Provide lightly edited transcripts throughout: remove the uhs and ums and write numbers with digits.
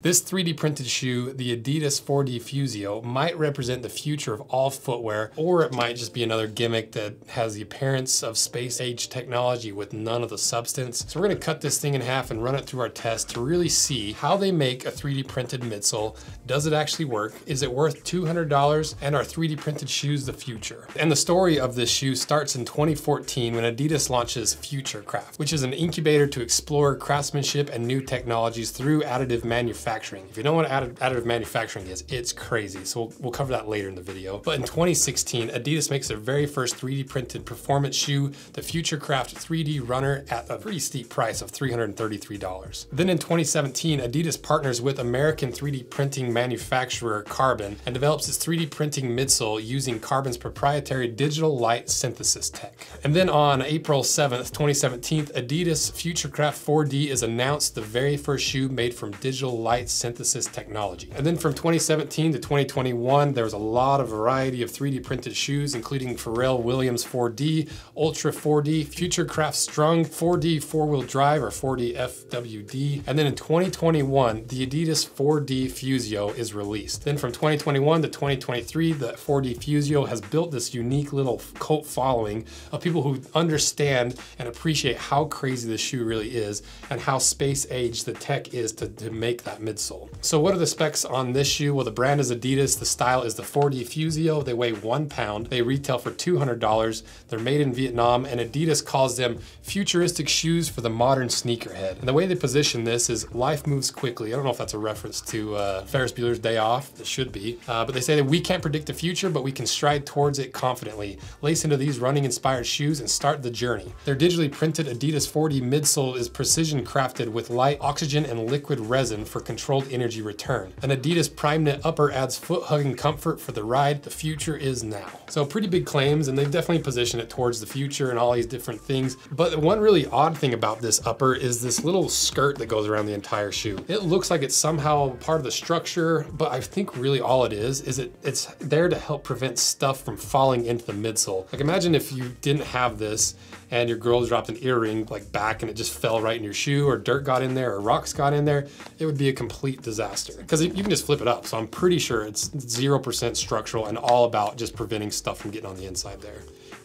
This 3D printed shoe, the Adidas 4D Fusio, might represent the future of all footwear, or it might just be another gimmick that has the appearance of space age technology with none of the substance. So we're gonna cut this thing in half and run it through our test to really see how they make a 3D printed midsole. Does it actually work? Is it worth $200? And are 3D printed shoes the future? And the story of this shoe starts in 2014 when Adidas launches Futurecraft, which is an incubator to explore craftsmanship and new technologies through additive manufacturing. If you don't know what additive manufacturing is, it's crazy. So we'll cover that later in the video. But in 2016, Adidas makes their very first 3D printed performance shoe, the Futurecraft 3D Runner, at a pretty steep price of $333. Then in 2017, Adidas partners with American 3D printing manufacturer Carbon and develops its 3D printing midsole using Carbon's proprietary digital light synthesis tech. And then on April 7th, 2017, Adidas Futurecraft 4D is announced, the very first shoe made from digital light synthesis technology. And then from 2017 to 2021, there was a lot of variety of 3D printed shoes, including Pharrell Williams 4D, Ultra 4D, Futurecraft Strung, 4D four-wheel drive or 4D FWD. And then in 2021, the Adidas 4D Fusio is released. Then from 2021 to 2023, the 4D Fusio has built this unique little cult following of people who understand and appreciate how crazy the shoe really is and how space age the tech is to make that midsole. So what are the specs on this shoe? Well, the brand is Adidas, the style is the 4D Fusio. They weigh 1 pound. They retail for $200. They're made in Vietnam, and Adidas calls them futuristic shoes for the modern sneakerhead. And the way they position this is life moves quickly. I don't know if that's a reference to Ferris Bueller's Day Off. It should be. But they say that we can't predict the future, but we can stride towards it confidently. Lace into these running inspired shoes and start the journey. Their digitally printed Adidas 4D midsole is precision crafted with light, oxygen, and liquid resin for controlled energy return. An Adidas Primeknit upper adds foot-hugging comfort for the ride. The future is now. So pretty big claims, and they've definitely positioned it towards the future and all these different things. But one really odd thing about this upper is this little skirt that goes around the entire shoe. It looks like it's somehow part of the structure, but I think really all it is it's there to help prevent stuff from falling into the midsole. Like, imagine if you didn't have this and your girl dropped an earring like back and it just fell right in your shoe, or dirt got in there, or rocks got in there. It would be a complete disaster, because you can just flip it up. So I'm pretty sure it's 0% structural and all about just preventing stuff from getting on the inside there.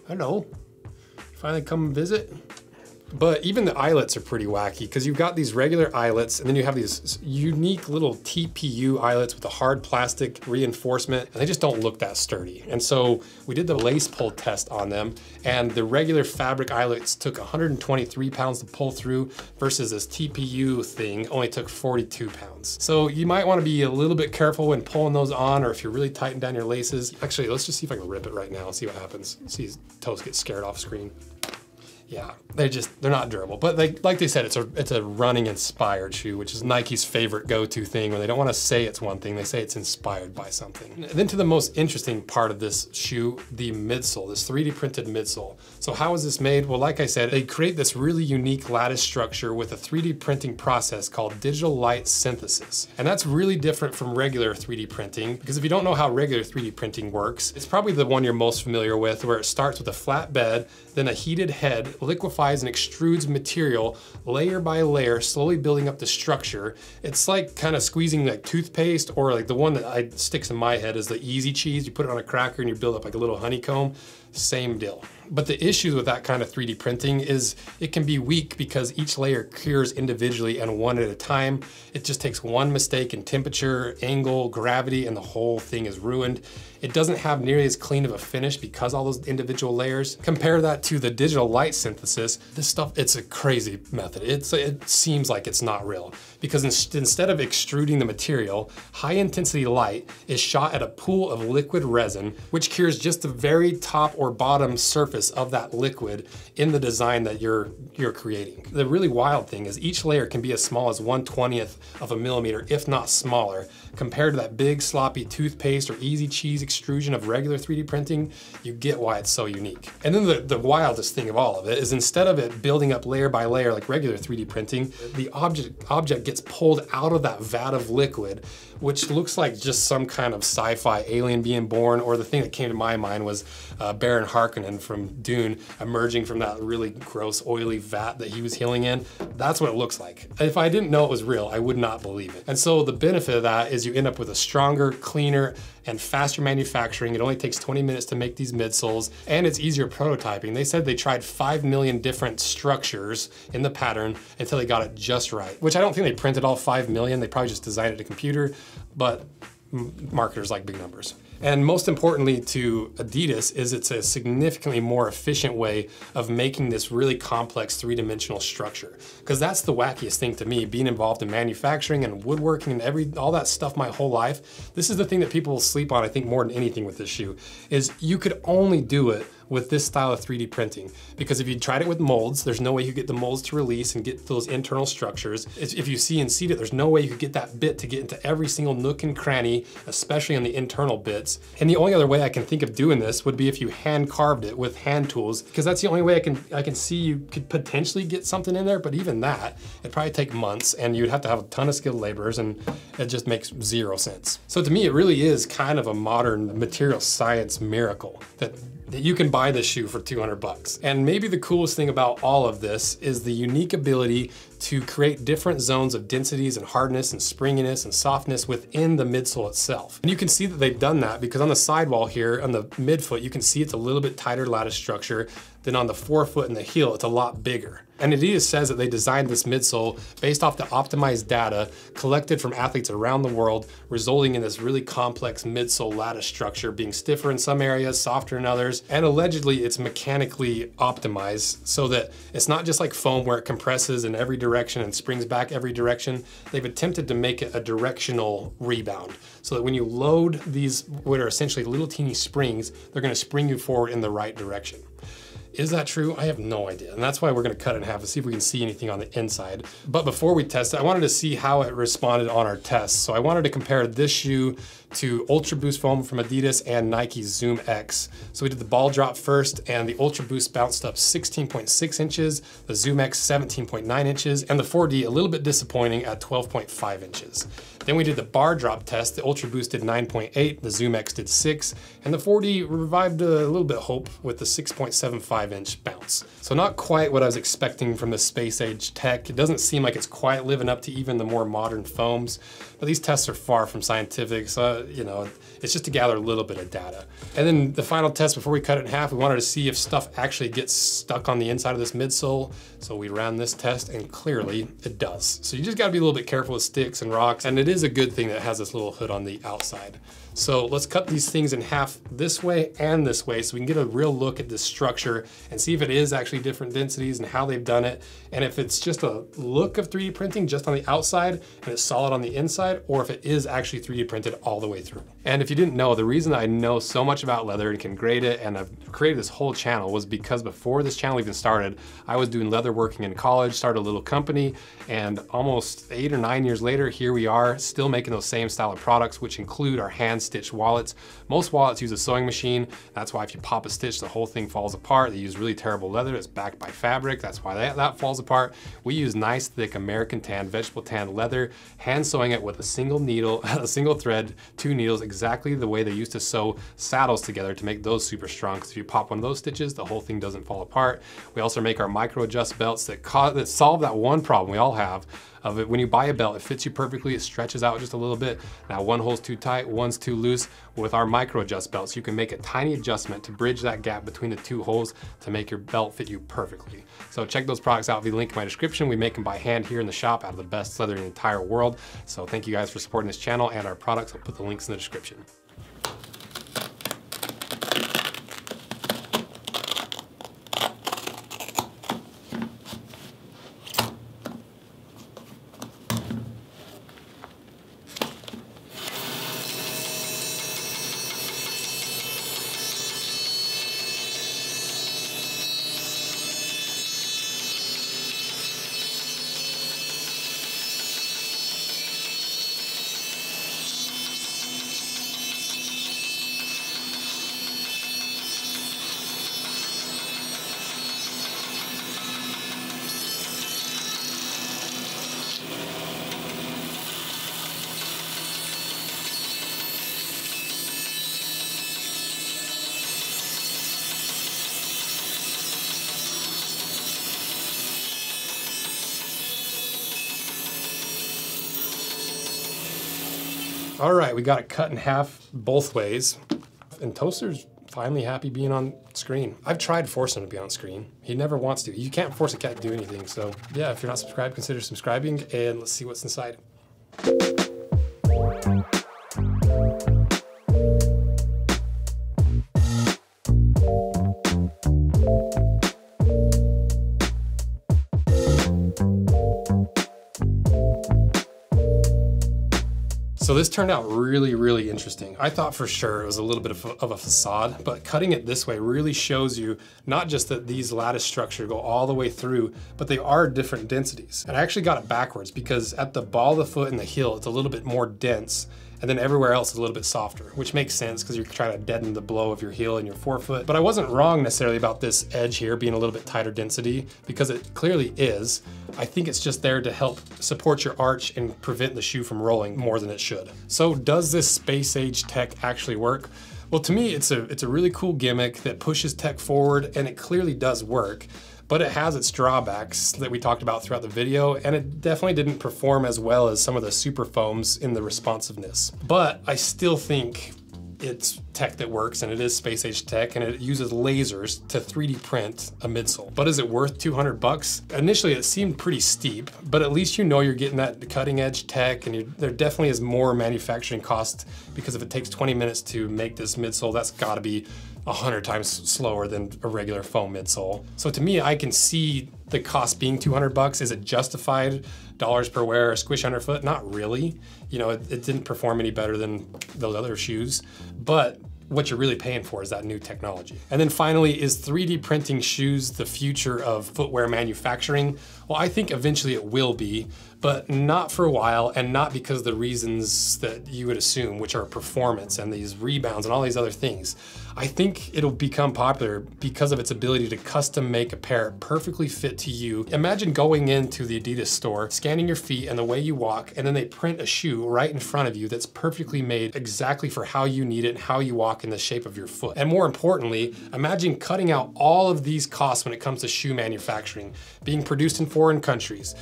I know, finally come visit. But even the eyelets are pretty wacky, because you've got these regular eyelets and then you have these unique little TPU eyelets with a hard plastic reinforcement, and they just don't look that sturdy. And so we did the lace pull test on them, and the regular fabric eyelets took 123 pounds to pull through versus this TPU thing only took 42 pounds. So you might want to be a little bit careful when pulling those on, or if you're really tightening down your laces. Actually, let's just see if I can rip it right now and see what happens. See his toes get scared off screen. Yeah, they're not durable. But like they said, it's a running inspired shoe, which is Nike's favorite go-to thing. When they don't want to say it's one thing, they say it's inspired by something. And then to the most interesting part of this shoe, the midsole, this 3D printed midsole. So how is this made? Well, like I said, they create this really unique lattice structure with a 3D printing process called digital light synthesis. And that's really different from regular 3D printing, because if you don't know how regular 3D printing works, it's probably the one you're most familiar with, where it starts with a flat bed, then a heated head, liquefies and extrudes material layer by layer, slowly building up the structure. It's like kind of squeezing like toothpaste, or like the one that sticks in my head is the Easy Cheese. You put it on a cracker and you build up like a little honeycomb. Same deal. But the issue with that kind of 3D printing is it can be weak, because each layer cures individually and one at a time. It just takes one mistake in temperature, angle, gravity, and the whole thing is ruined. It doesn't have nearly as clean of a finish because all those individual layers. Compare that to the digital light synthesis. This stuff, it's a crazy method. It seems like it's not real, because instead of extruding the material, high intensity light is shot at a pool of liquid resin, which cures just the very top or bottom surface of that liquid in the design that you're creating. The really wild thing is each layer can be as small as 1/20th of a millimeter, if not smaller. Compared to that big sloppy toothpaste or Easy Cheese extrusion of regular 3D printing, you get why it's so unique. And then the wildest thing of all of it is, instead of it building up layer by layer like regular 3D printing, the object gets pulled out of that vat of liquid, which looks like just some kind of sci-fi alien being born, or the thing that came to my mind was Baron Harkonnen from Dune emerging from that really gross, oily vat that he was healing in. That's what it looks like. If I didn't know it was real, I would not believe it. And so the benefit of that is you end up with a stronger, cleaner, and faster manufacturing. It only takes 20 minutes to make these midsoles, and it's easier prototyping. They said they tried 5 million different structures in the pattern until they got it just right, which I don't think they printed all 5 million. They probably just designed it at a computer, but marketers like big numbers. And most importantly to Adidas is it's a significantly more efficient way of making this really complex three-dimensional structure. Because that's the wackiest thing to me, being involved in manufacturing and woodworking and all that stuff my whole life. This is the thing that people sleep on, I think, more than anything with this shoe, is you could only do it with this style of 3D printing. Because if you tried it with molds, there's no way you get the molds to release and get those internal structures. If you CNC'd it, there's no way you could get that bit to get into every single nook and cranny, especially on the internal bits. And the only other way I can think of doing this would be if you hand carved it with hand tools, because that's the only way I can see you could potentially get something in there. But even that, it'd probably take months and you'd have to have a ton of skilled laborers, and it just makes zero sense. So to me, it really is kind of a modern material science miracle that you can buy this shoe for 200 bucks. And maybe the coolest thing about all of this is the unique ability to create different zones of densities and hardness and springiness and softness within the midsole itself. And you can see that they've done that because on the sidewall here, on the midfoot, you can see it's a little bit tighter lattice structure than on the forefoot and the heel, it's a lot bigger. And Adidas says that they designed this midsole based off the optimized data collected from athletes around the world, resulting in this really complex midsole lattice structure being stiffer in some areas, softer in others, and allegedly it's mechanically optimized so that it's not just like foam where it compresses in every direction and springs back every direction. They've attempted to make it a directional rebound so that when you load these, what are essentially little teeny springs, they're gonna spring you forward in the right direction. Is that true? I have no idea. And that's why we're gonna cut it in half and see if we can see anything on the inside. But before we test it, I wanted to see how it responded on our tests. So I wanted to compare this shoe to Ultra Boost foam from Adidas and Nike Zoom X. So we did the ball drop first, and the Ultra Boost bounced up 16.6 inches, the Zoom X 17.9 inches, and the 4D a little bit disappointing at 12.5 inches. Then we did the bar drop test. The Ultra Boost did 9.8, the Zoom X did 6, and the 4D revived a little bit hope with the 6.75 inch bounce. So not quite what I was expecting from the space age tech. It doesn't seem like it's quite living up to even the more modern foams, but these tests are far from scientific, so you know, it's just to gather a little bit of data. And then the final test before we cut it in half, we wanted to see if stuff actually gets stuck on the inside of this midsole. So we ran this test and clearly it does. So you just gotta be a little bit careful with sticks and rocks, and it is a good thing that it has this little hood on the outside. So let's cut these things in half this way and this way so we can get a real look at this structure and see if it is actually different densities and how they've done it. And if it's just a look of 3D printing just on the outside and it's solid on the inside, or if it is actually 3D printed all the way through. And if you didn't know, the reason I know so much about leather and can grade it, and I've created this whole channel, was because before this channel even started, I was doing leather working in college, started a little company, and almost 8 or 9 years later, here we are still making those same style of products, which include our hand stitched wallets. Most wallets use a sewing machine. That's why if you pop a stitch, the whole thing falls apart. They use really terrible leather that's backed by fabric. That's why that falls apart. We use nice, thick American tan, vegetable tan leather, hand sewing it with a single needle, a single thread, 2 needles, exactly the way they used to sew saddles together to make those super strong. Because if you pop one of those stitches, the whole thing doesn't fall apart. We also make our micro adjust belts that solve that one problem we all have. Of it, when you buy a belt, it fits you perfectly, it stretches out just a little bit. Now one hole's too tight, one's too loose. With our micro adjust belts, you can make a tiny adjustment to bridge that gap between the 2 holes to make your belt fit you perfectly. So check those products out via the link in my description. We make them by hand here in the shop out of the best leather in the entire world. So thank you guys for supporting this channel and our products. I'll put the links in the description. All right, we got it cut in half both ways. And Toaster's finally happy being on screen. I've tried forcing him to be on screen. He never wants to. You can't force a cat to do anything. So yeah, if you're not subscribed, consider subscribing and let's see what's inside. So this turned out really, really interesting. I thought for sure it was a little bit of a facade, but cutting it this way really shows you not just that these lattice structures go all the way through, but they are different densities. And I actually got it backwards because at the ball of the foot and the heel, it's a little bit more dense, and then everywhere else is a little bit softer, which makes sense because you're trying to deaden the blow of your heel and your forefoot. But I wasn't wrong necessarily about this edge here being a little bit tighter density, because it clearly is. I think it's just there to help support your arch and prevent the shoe from rolling more than it should. So does this space age tech actually work? Well, to me, it's a really cool gimmick that pushes tech forward, and it clearly does work. But it has its drawbacks that we talked about throughout the video, and it definitely didn't perform as well as some of the super foams in the responsiveness. But I still think it's tech that works, and it is space age tech, and it uses lasers to 3D print a midsole. But is it worth 200 bucks? Initially it seemed pretty steep, but at least you know you're getting that cutting edge tech, and there definitely is more manufacturing cost, because if it takes 20 minutes to make this midsole, that's gotta be 100 times slower than a regular foam midsole. So to me, I can see the cost being 200 bucks. Is it justified? Dollars per wear or squish underfoot? Not really. You know, it didn't perform any better than those other shoes, but what you're really paying for is that new technology. And then finally, is 3D printing shoes the future of footwear manufacturing? Well, I think eventually it will be, but not for a while, and not because of the reasons that you would assume, which are performance and these rebounds and all these other things. I think it'll become popular because of its ability to custom make a pair perfectly fit to you. Imagine going into the Adidas store, scanning your feet and the way you walk, and then they print a shoe right in front of you that's perfectly made exactly for how you need it and how you walk in the shape of your foot. And more importantly, imagine cutting out all of these costs when it comes to shoe manufacturing, being produced in foreign countries,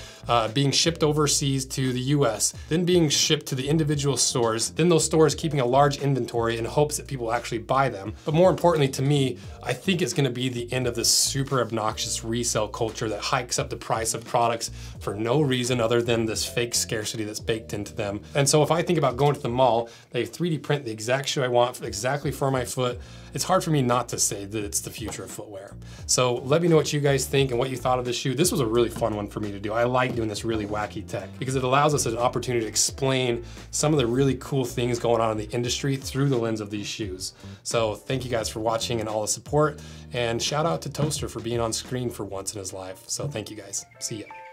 being shipped overseas to the US, then being shipped to the individual stores, then those stores keeping a large inventory in hopes that people actually buy them. But more importantly to me, I think it's gonna be the end of this super obnoxious resale culture that hikes up the price of products for no reason other than this fake scarcity that's baked into them. And so if I think about going to the mall, they 3D print the exact shoe I want exactly for my foot, it's hard for me not to say that it's the future of footwear. So let me know what you guys think and what you thought of this shoe. This was a really fun one for me to do. I like doing this really wacky tech because it allows us an opportunity to explain some of the really cool things going on in the industry through the lens of these shoes. So thank you guys for watching and all the support, and shout out to Toaster for being on screen for once in his life. So thank you guys, see ya.